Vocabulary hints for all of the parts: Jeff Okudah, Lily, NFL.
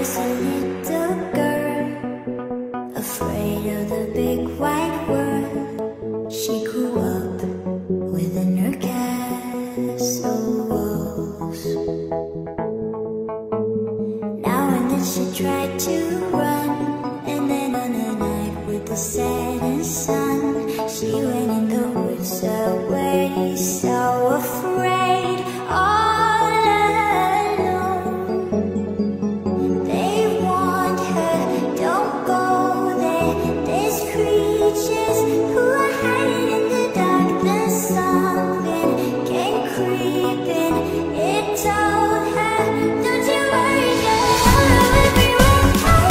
was a little girl, afraid of the big wide world. She grew up within her castle walls. Now and then she tried to run, and then on a night with the setting sun, she went in the woods away, so afraid. Don't you worry, girl, I'll always be right.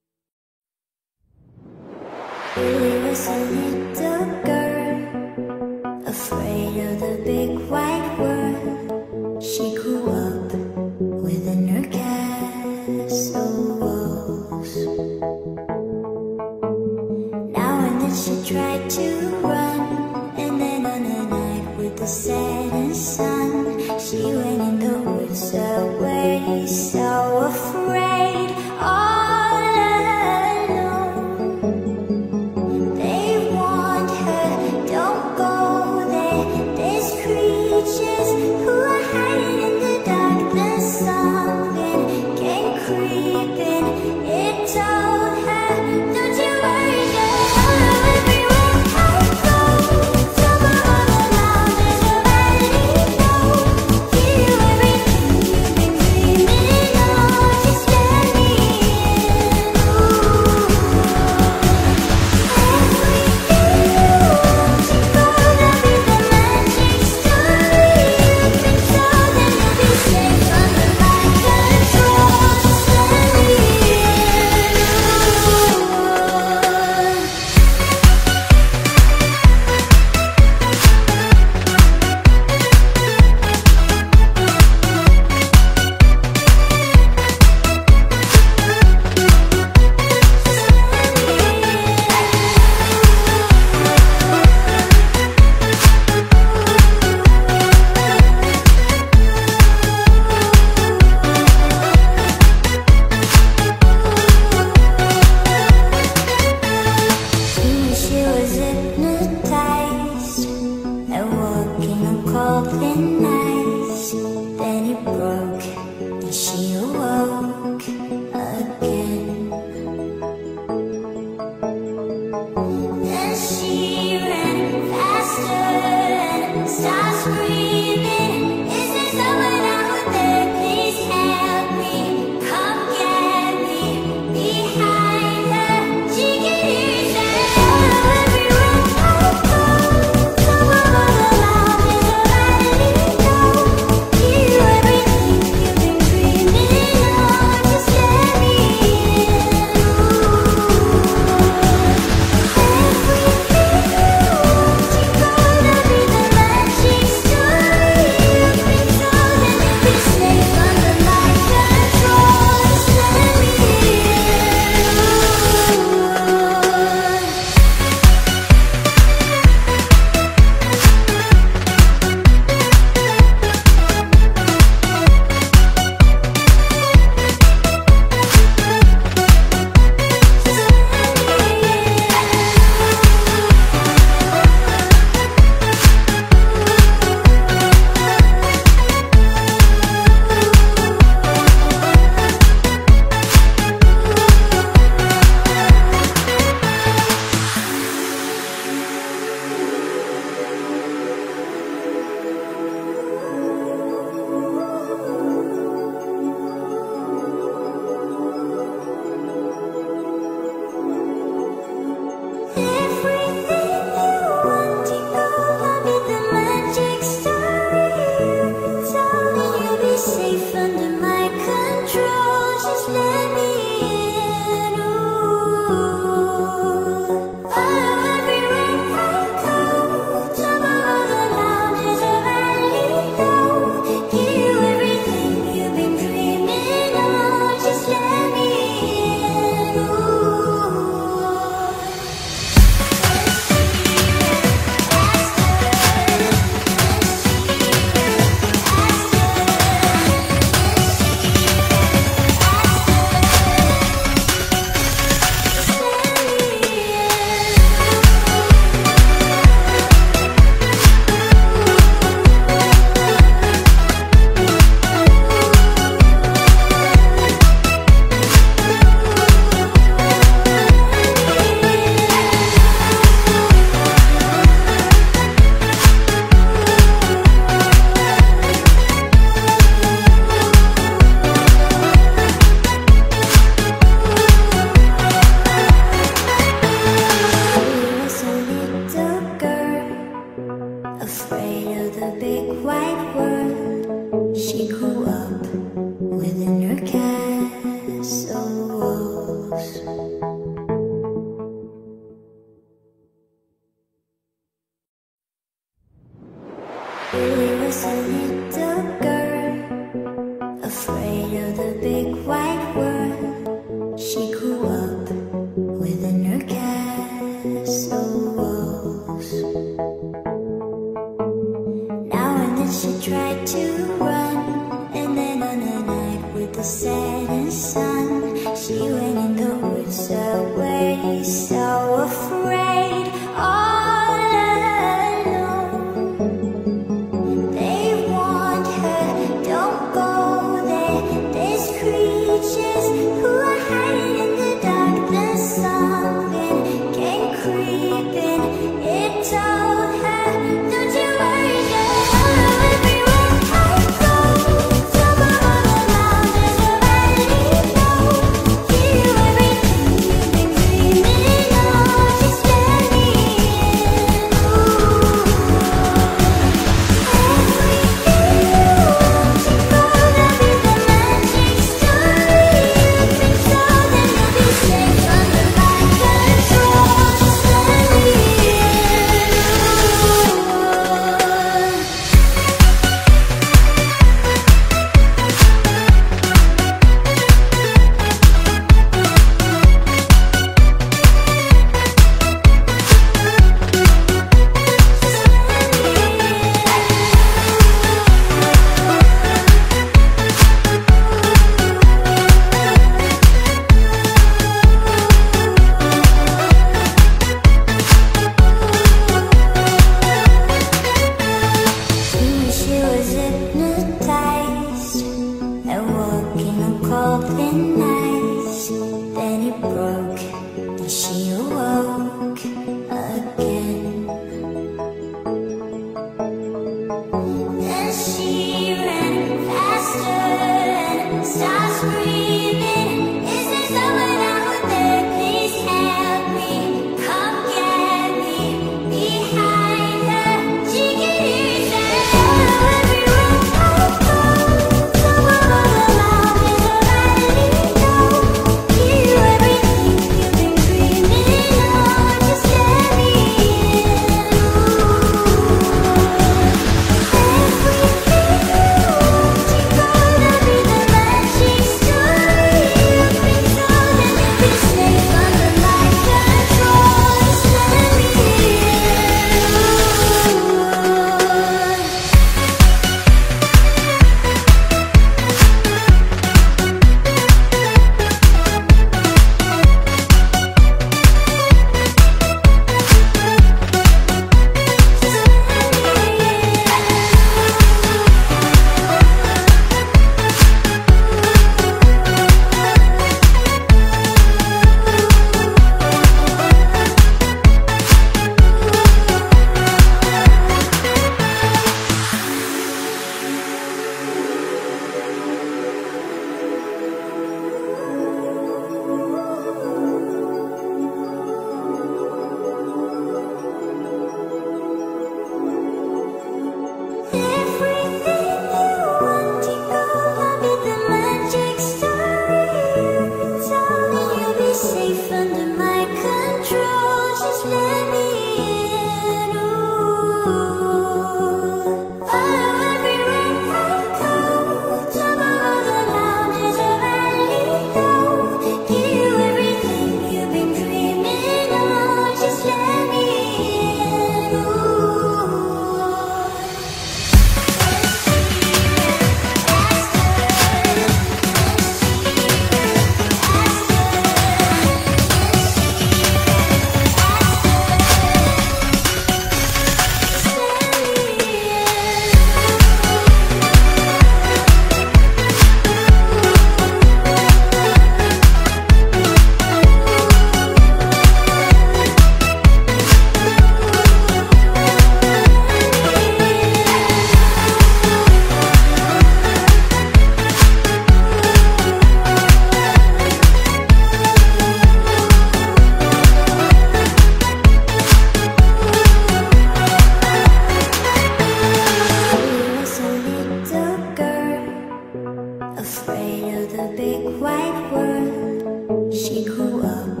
the big wide world, she grew up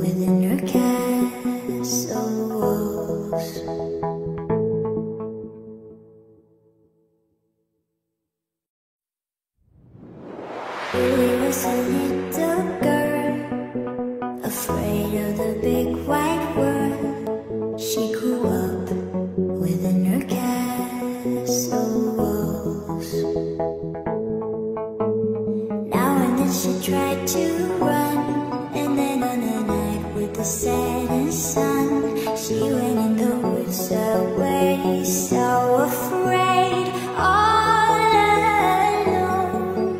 within her castle walls. Lily was a little girl, afraid of the big wide world. She grew up within her castle walls. She tried to run, and then on a night with the setting sun, she went in the woods away, so afraid, all alone.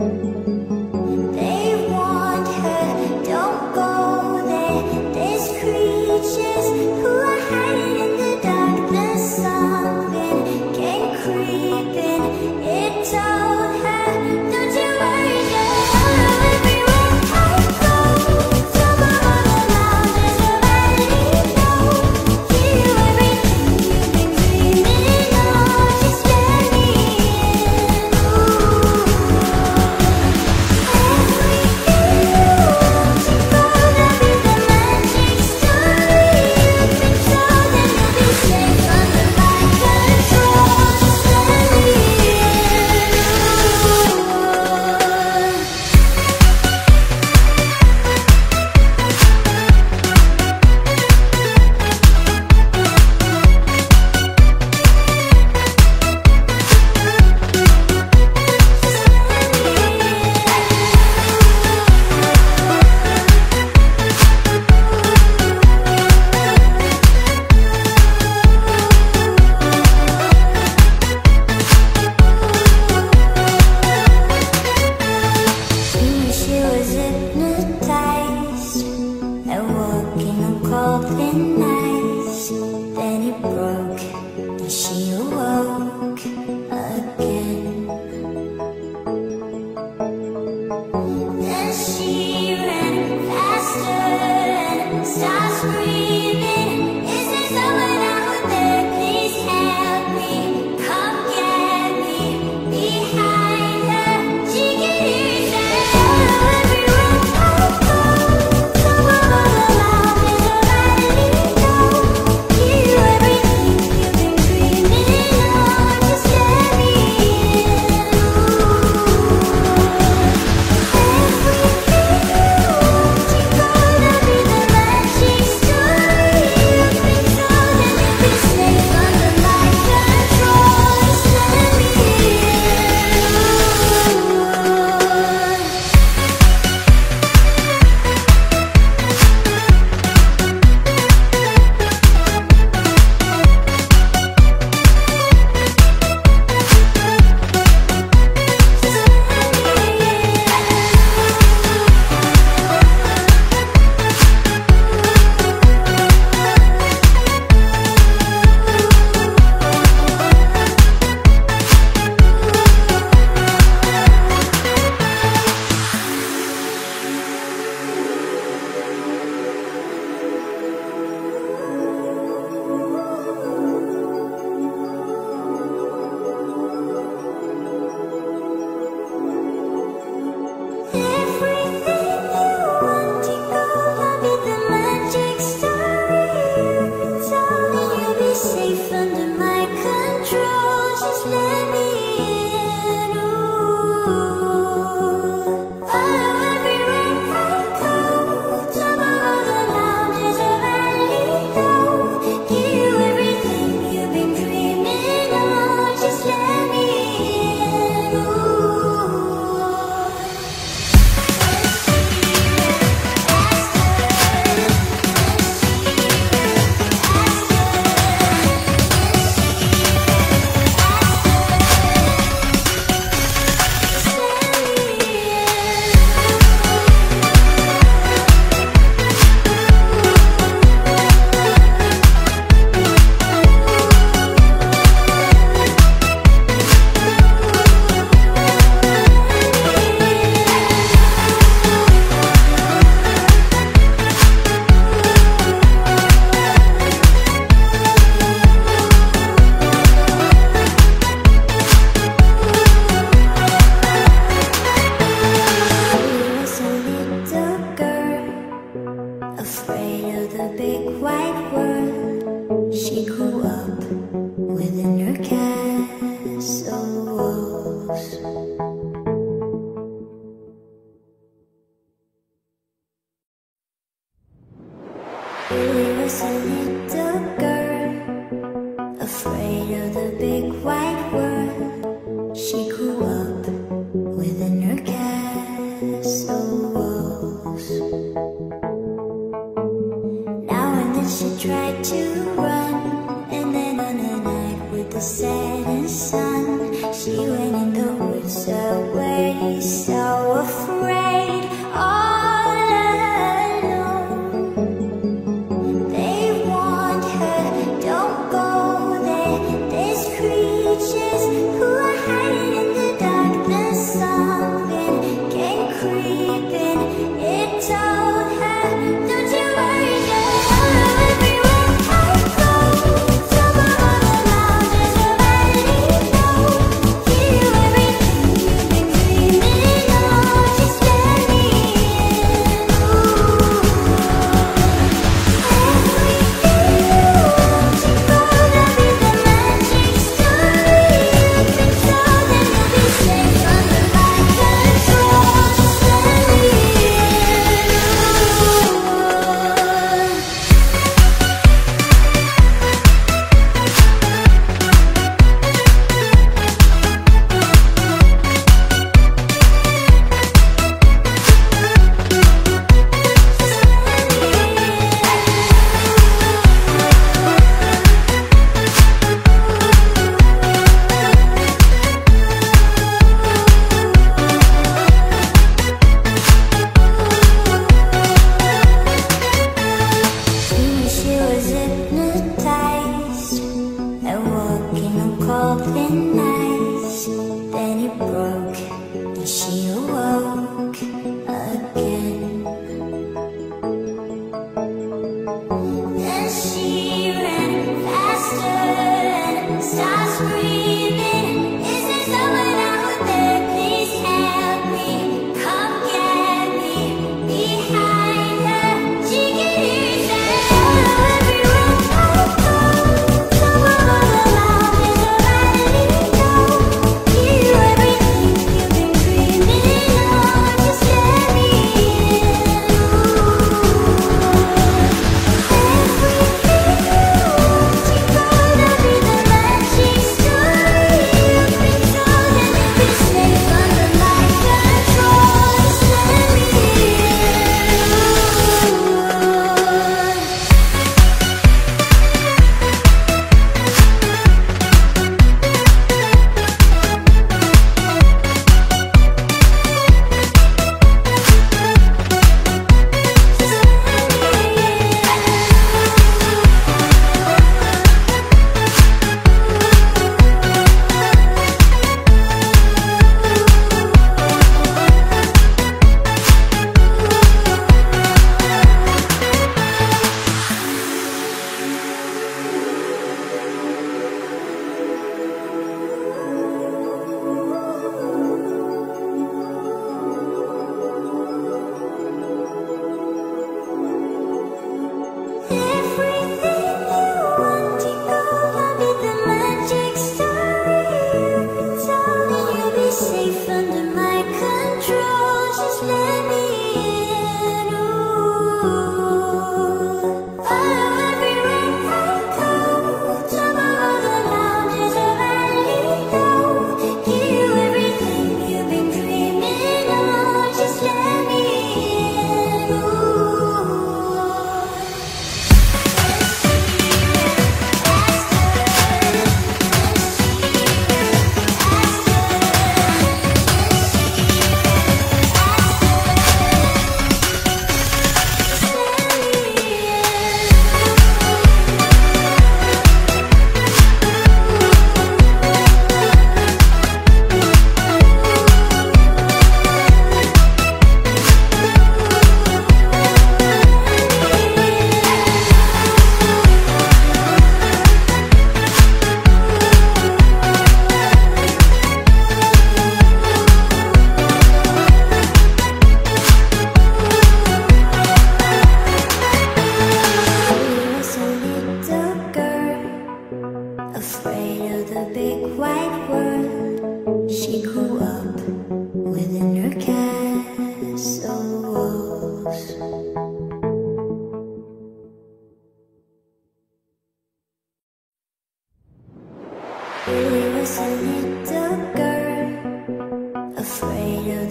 They warned her, don't go there, there's creatures who are hiding in the dark, there's something came creeping, it told her, don't you worry, girl. Everywhere I go, talk about the love and the vanity.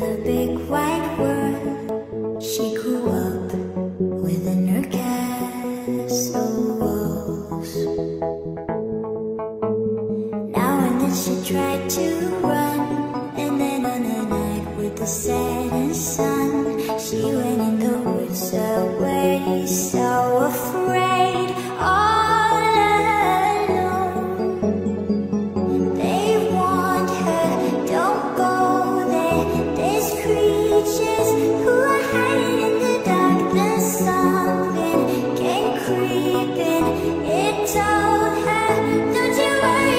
the big wide world. She grew up within her castle walls. Now and then she tried to run, and then on a night with the setting sun, she went in the woods away, so afraid, all alone. They warned her, don't go there, there's creatures who are hiding in the dark. There's something came creeping, it told her, don't you worry,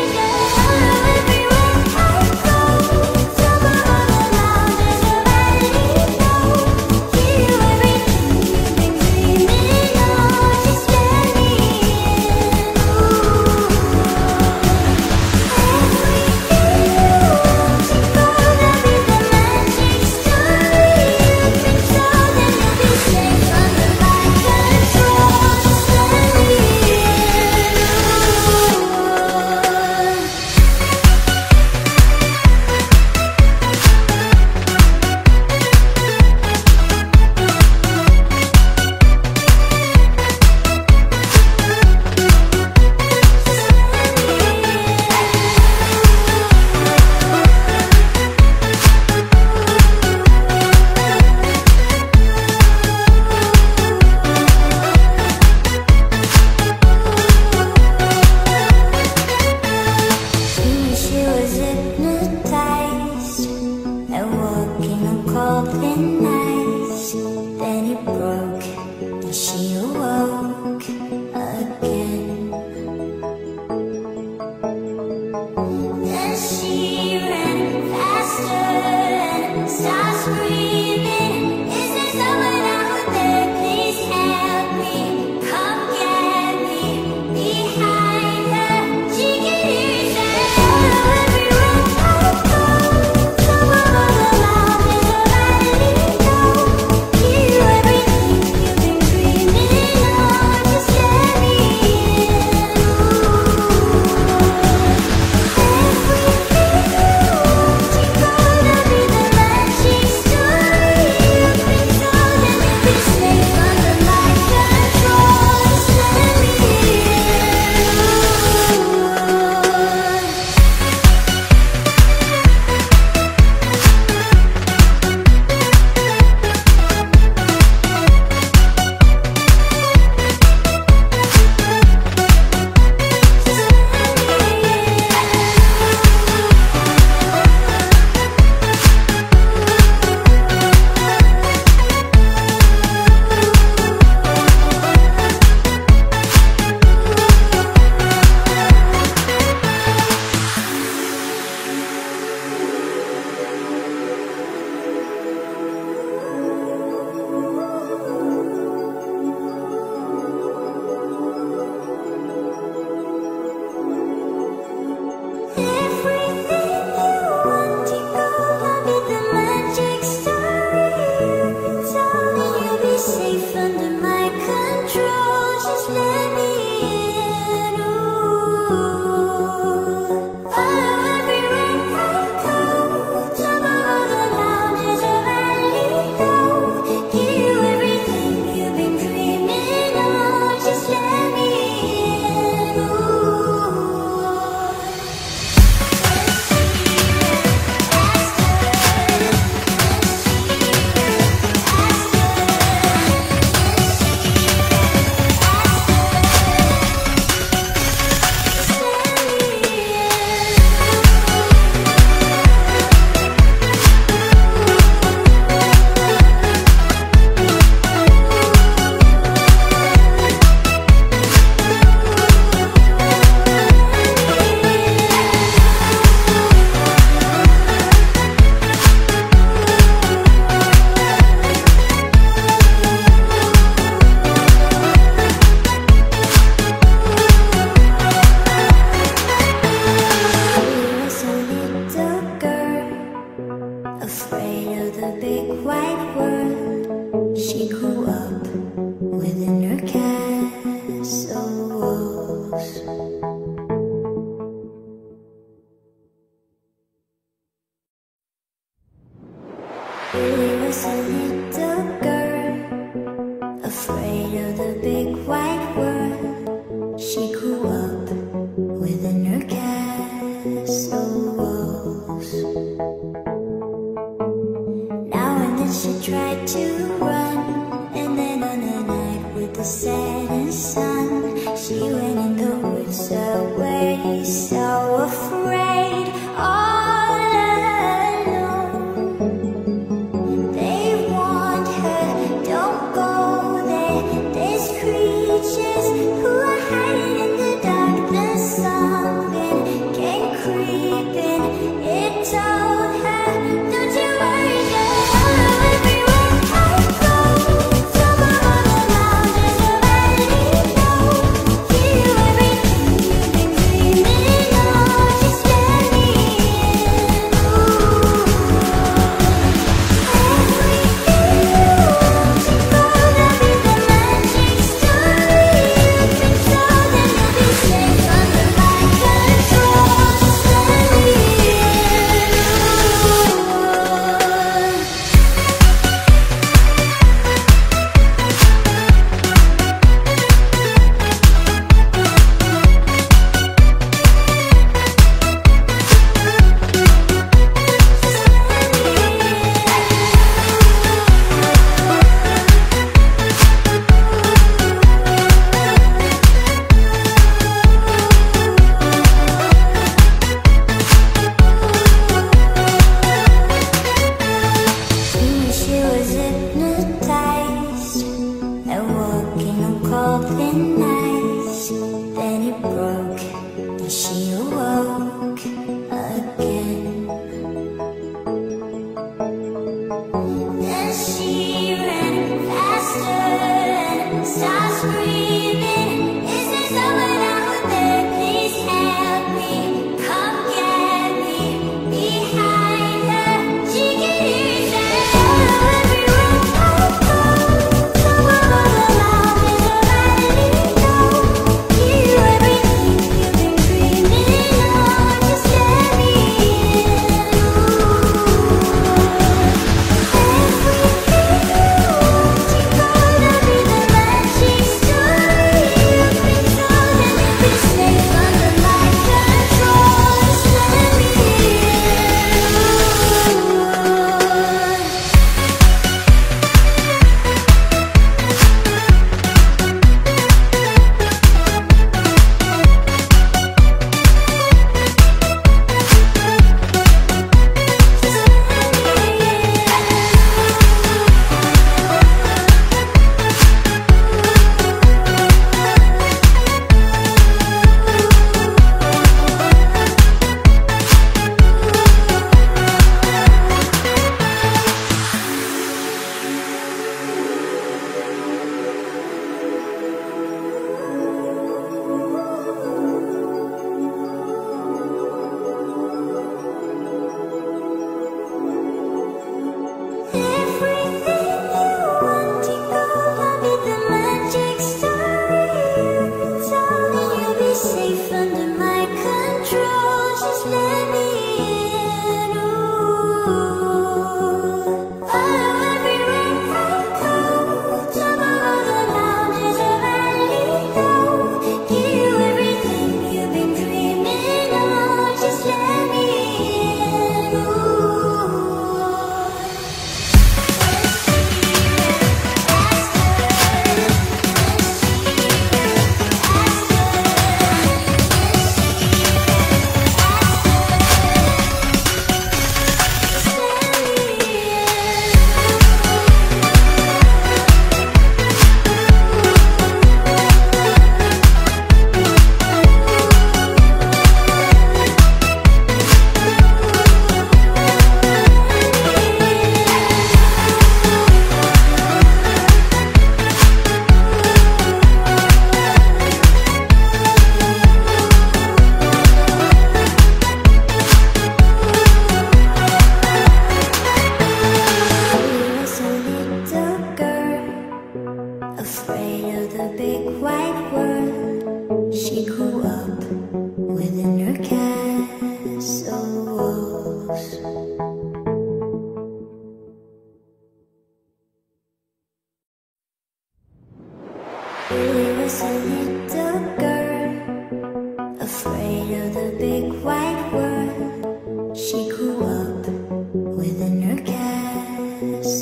Lily was a little girl, afraid of the big wide world. She grew up within her castle walls. Now and then she tried to run, and then on a night with the setting sun, she went in the woods away, so afraid, all alone. They warned her, don't go there, there's creatures who are hiding in the dark. There's something came creeping, it told her, don't you worry,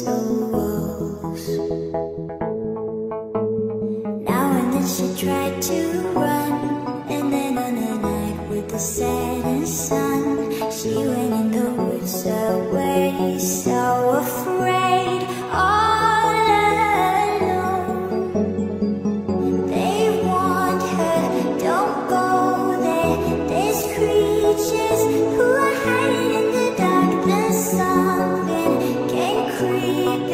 Who are hiding in the darkness, something can creep.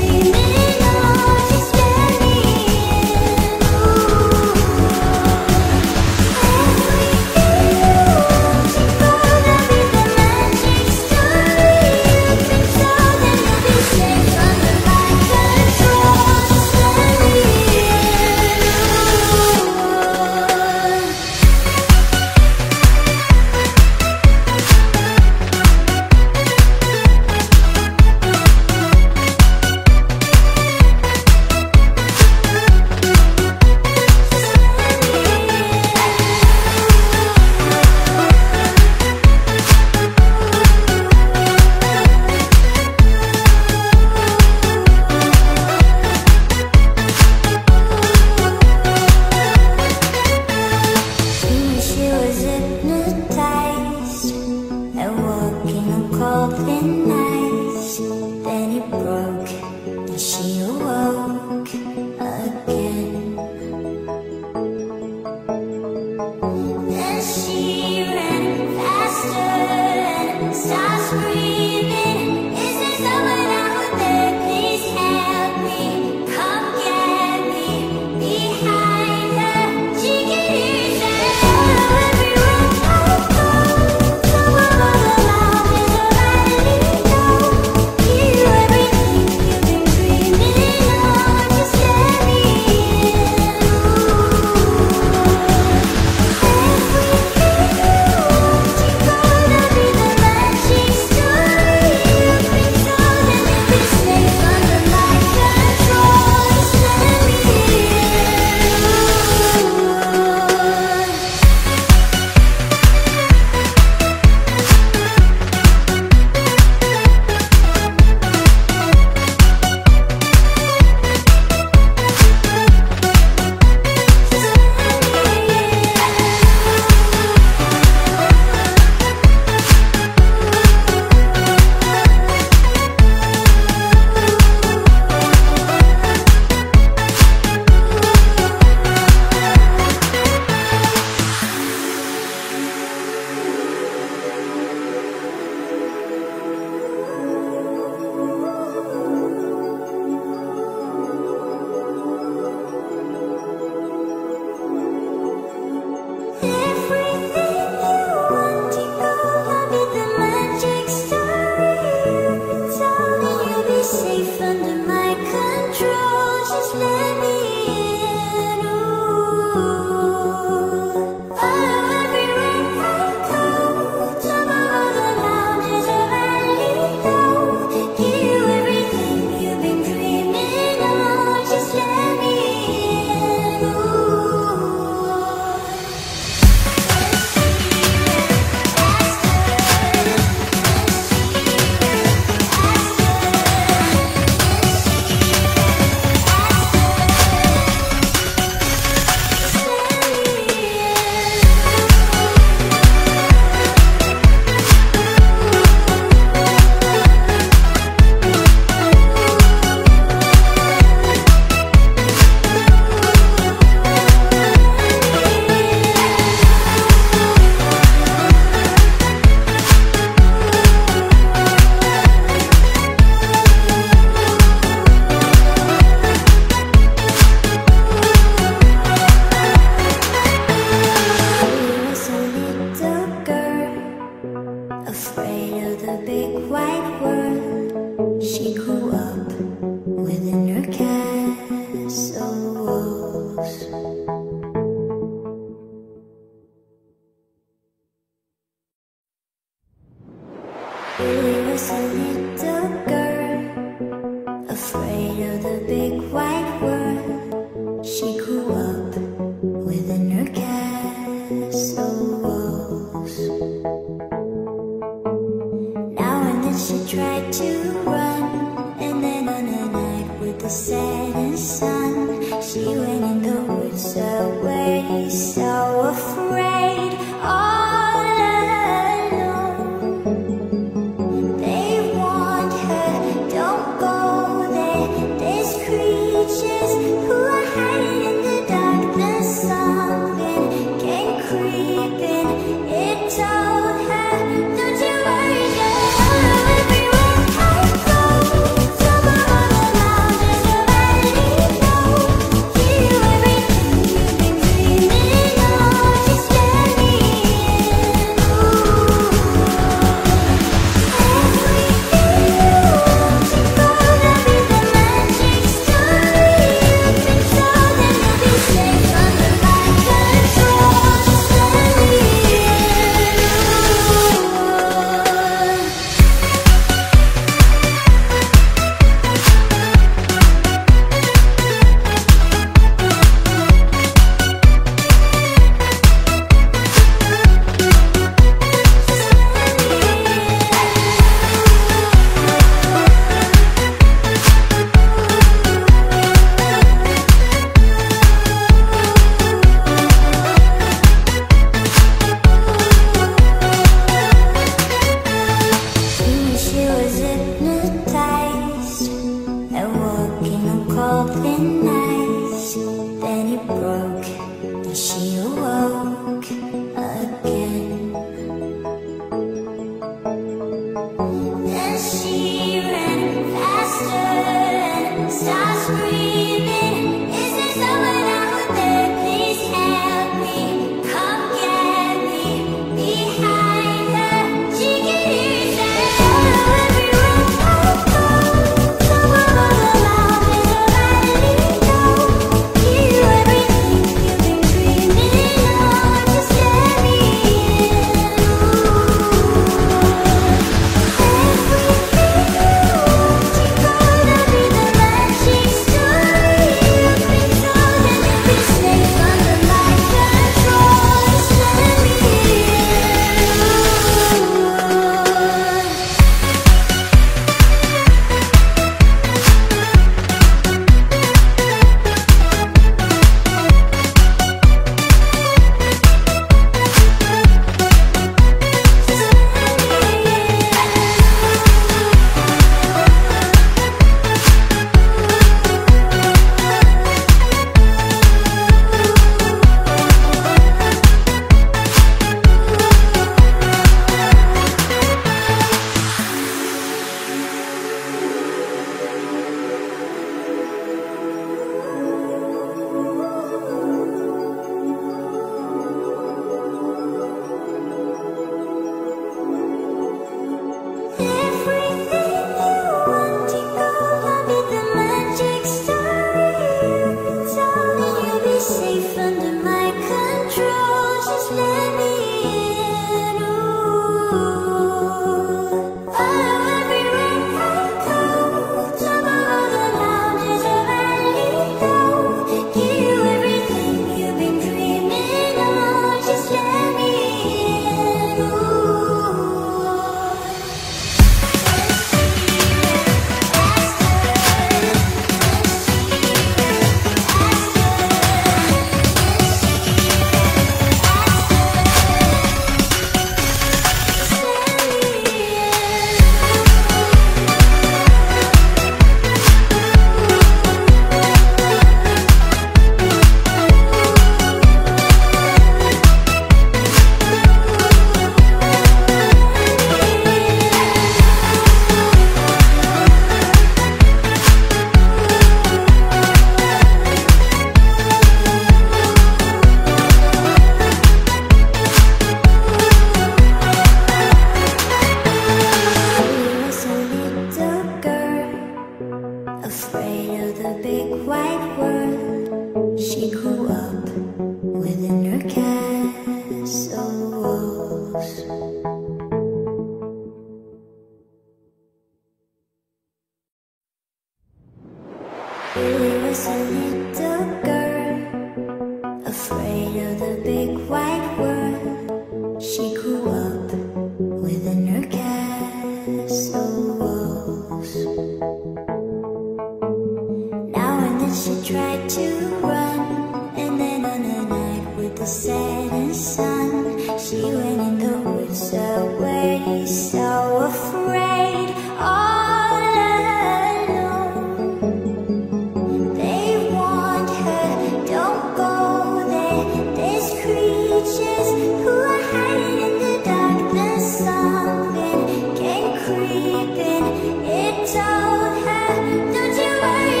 run. And then on a night with the setting sun, she went in the woods away, so afraid, all alone. They warned her, don't go there, there's creatures who are hiding in the dark. There's something came creeping, it told her, don't you worry,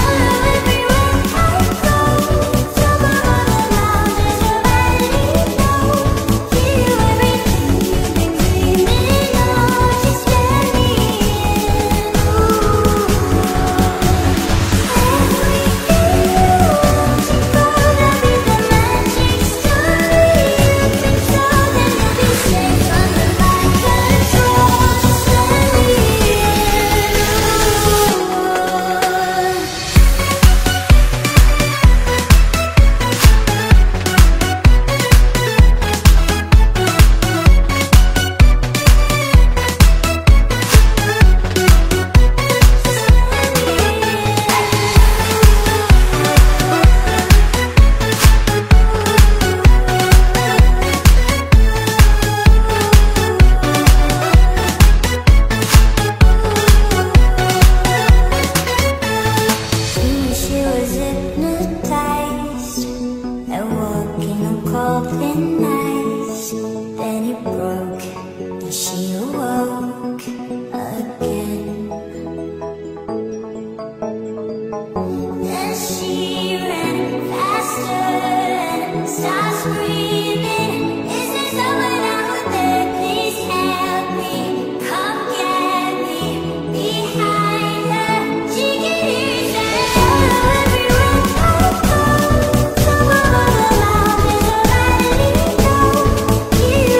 stop screaming. Is there someone out there? Please help me. Come get me. Behind her, she can hear you say, hello everyone, oh, oh. Someone all alone is already known. You,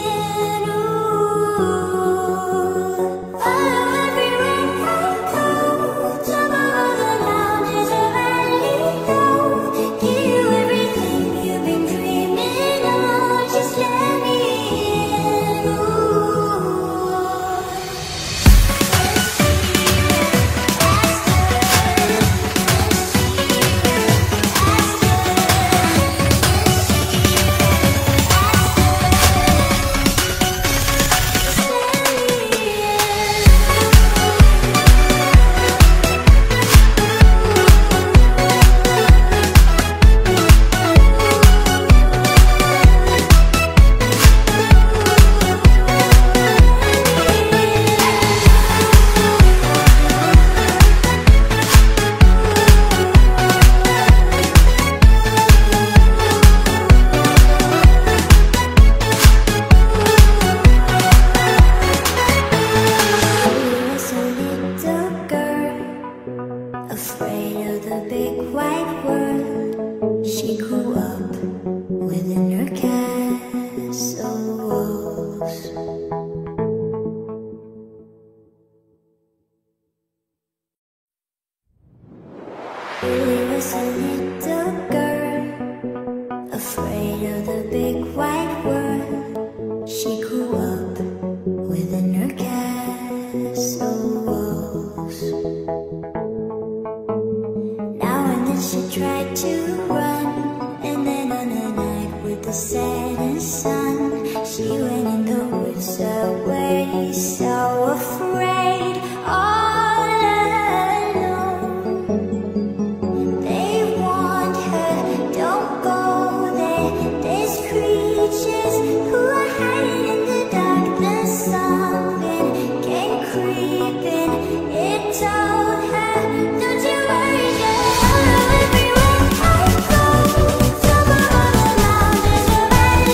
everything you've been dreaming on, just let me in. Everything you gonna be the with inner castle walls. Now and then she tried to run, and then on a night with the setting sun, she went in the woods away, so afraid, all alone. They warned her, don't go there, there's creatures who are hiding in the dark. The something came creeping, it told her, don't you worry. Everywhere I go, tell my mother now, there's a man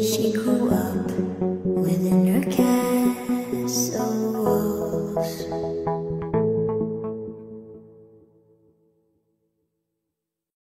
She grew up within her castle.